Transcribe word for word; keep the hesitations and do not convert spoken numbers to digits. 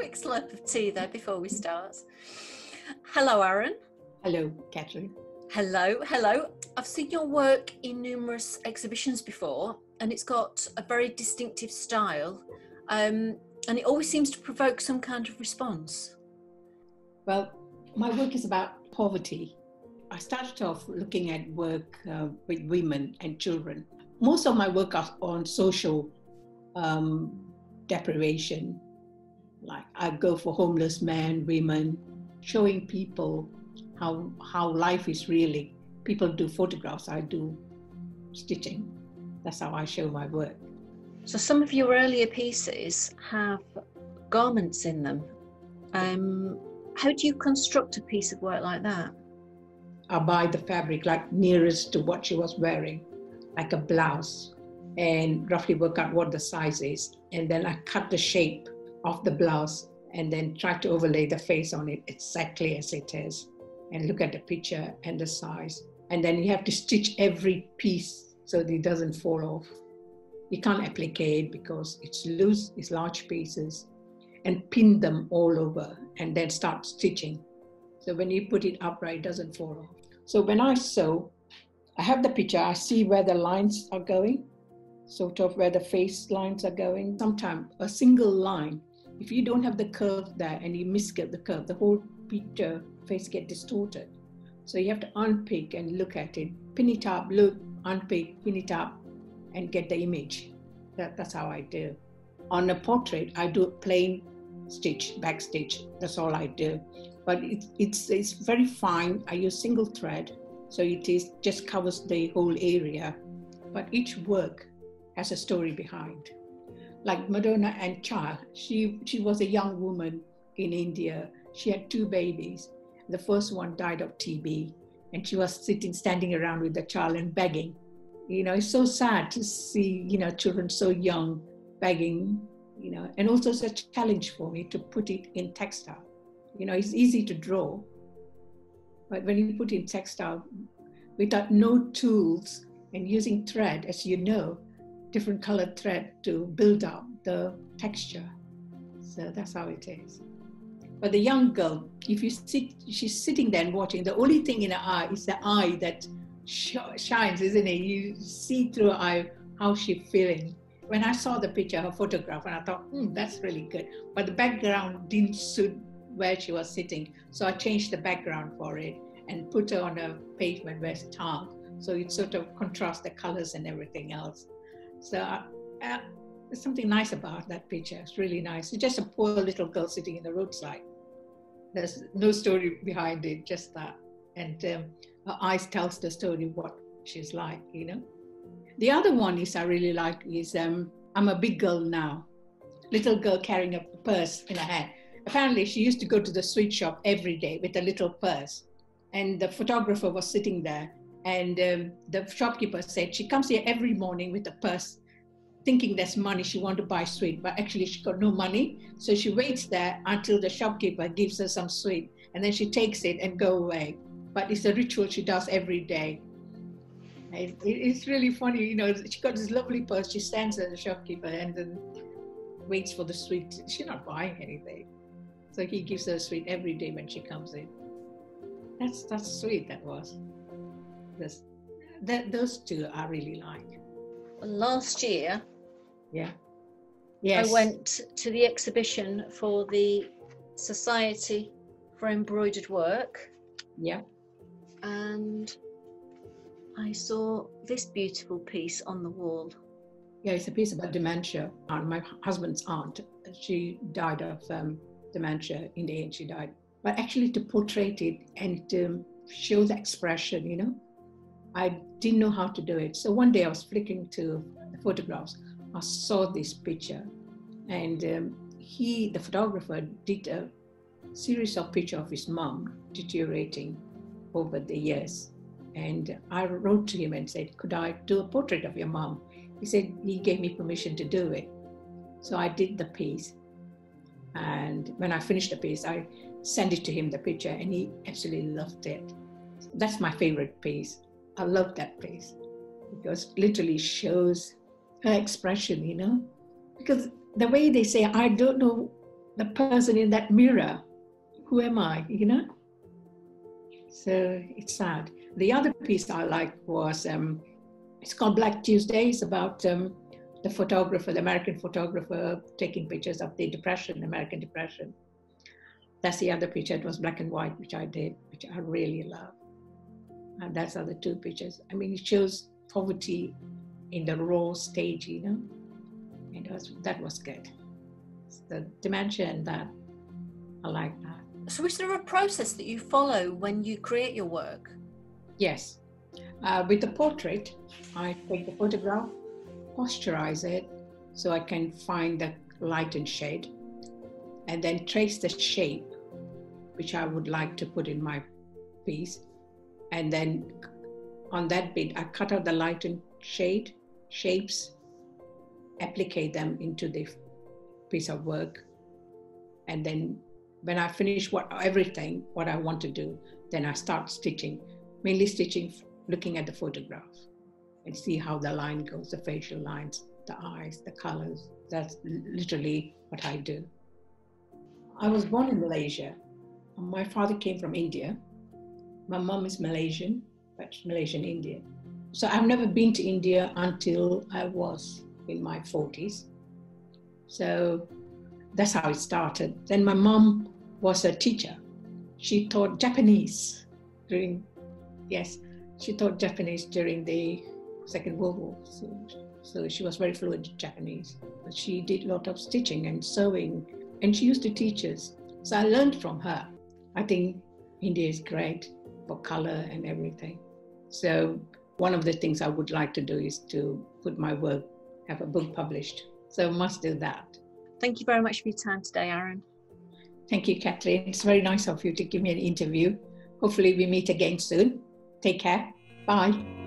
quick slurp of tea there before we start. Hello, Aaron. Hello, Catherine. Hello, hello. I've seen your work in numerous exhibitions before, and it's got a very distinctive style, um, and it always seems to provoke some kind of response. Well, my work is about poverty. I started off looking at work uh, with women and children. Most of my work are on social um, deprivation. Like I go for homeless men, women, showing people how, how life is really. People do photographs, I do stitching. That's how I show my work. So some of your earlier pieces have garments in them. Um, how do you construct a piece of work like that? I buy the fabric like nearest to what she was wearing, like a blouse, and roughly work out what the size is. And then I cut the shape of the blouse and then try to overlay the face on it exactly as it is, and look at the picture and the size. And then you have to stitch every piece so that it doesn't fall off. You can't applique it because it's loose, it's large pieces, and pin them all over and then start stitching. So when you put it upright, it doesn't fall off. So when I sew, I have the picture, I see where the lines are going, sort of where the face lines are going. Sometimes a single line, if you don't have the curve there and you miscut the curve, the whole picture face gets distorted. So you have to unpick and look at it, pin it up, look, unpick, pin it up, and get the image. That, that's how I do. On a portrait, I do plain stitch, back stitch, that's all I do. But it, it's, it's very fine. I use single thread, so it is just covers the whole area. But each work has a story behind. Like Madonna and Child, she, she was a young woman in India. She had two babies. The first one died of T B, and she was sitting, standing around with the child and begging. You know, it's so sad to see, you know, children so young begging, you know, and also it's a challenge for me to put it in textile. You know, it's easy to draw, but when you put in textile, without no tools and using thread, as you know, different colored thread to build up the texture. So that's how it is. But the young girl, if you sit, she's sitting there and watching, the only thing in her eye is the eye that sh shines, isn't it? You see through her eye how she's feeling. When I saw the picture, her photograph, and I thought, hmm, that's really good. But the background didn't suit where she was sitting, so I changed the background for it and put her on a pavement where it's dark, so it sort of contrasts the colors and everything else. So I, I, there's something nice about that picture. It's really nice. It's just a poor little girl sitting in the roadside. There's no story behind it, just that. And um, her eyes tells the story what she's like, you know. The other one is I really like is um, I'm a big girl now, little girl carrying a purse in her hand. Apparently, she used to go to the sweet shop every day with a little purse. And the photographer was sitting there. And um, the shopkeeper said, she comes here every morning with a purse, thinking there's money, she wants to buy sweet. But actually, she got no money. So she waits there until the shopkeeper gives her some sweet. And then she takes it and go away. But it's a ritual she does every day. It, it, it's really funny. You know, she got this lovely purse. She stands at the shopkeeper and then waits for the sweet. She's not buying anything. So he gives her a sweet every day when she comes in. That's, that's sweet, that was. That's, that, those two I really like. Last year, yeah, yes. I went to the exhibition for the Society for Embroidered Work. Yeah. And I saw this beautiful piece on the wall. Yeah, it's a piece about dementia. My husband's aunt, she died of um, dementia in the end, she died. But actually to portray it and to um, show the expression, you know, I didn't know how to do it. So one day I was flicking to the photographs, I saw this picture, and um, he, the photographer, did a series of pictures of his mom deteriorating over the years. And I wrote to him and said, could I do a portrait of your mom? He said, he gave me permission to do it. So I did the piece. And when I finished the piece, I sent it to him, the picture, and he absolutely loved it. That's my favorite piece. I love that piece because it literally shows her expression, you know, because the way they say, I don't know the person in that mirror, who am I, you know? So it's sad. The other piece I liked was, um, it's called Black Tuesday. It's about um, the photographer, the American photographer, taking pictures of the Depression, American Depression. That's the other picture. It was black and white, which I did, which I really love. And that's the other two pictures. I mean, it shows poverty in the raw stage, you know? And it was, that was good. It's the dementia and that, I like that. So is there a process that you follow when you create your work? Yes. Uh, with the portrait, I take the photograph, posturize it, so I can find the light and shade, and then trace the shape, which I would like to put in my piece. And then on that bit, I cut out the light and shade, shapes, applicate them into the piece of work. And then when I finish what everything, what I want to do, then I start stitching, mainly stitching, looking at the photograph and see how the line goes, the facial lines, the eyes, the colors. That's literally what I do. I was born in Malaysia. My father came from India. My mom is Malaysian, but Malaysian Indian. So I've never been to India until I was in my forties. So that's how it started. Then my mom was a teacher. She taught Japanese during, yes, she taught Japanese during the Second World War. So, so she was very fluent in Japanese. But she did a lot of stitching and sewing, and she used to teach us. So I learned from her. I think India is great for color and everything. So one of the things I would like to do is to put my work, have a book published. So must do that. Thank you very much for your time today, Aaron. Thank you, Catherine. It's very nice of you to give me an interview. Hopefully we meet again soon. Take care. Bye.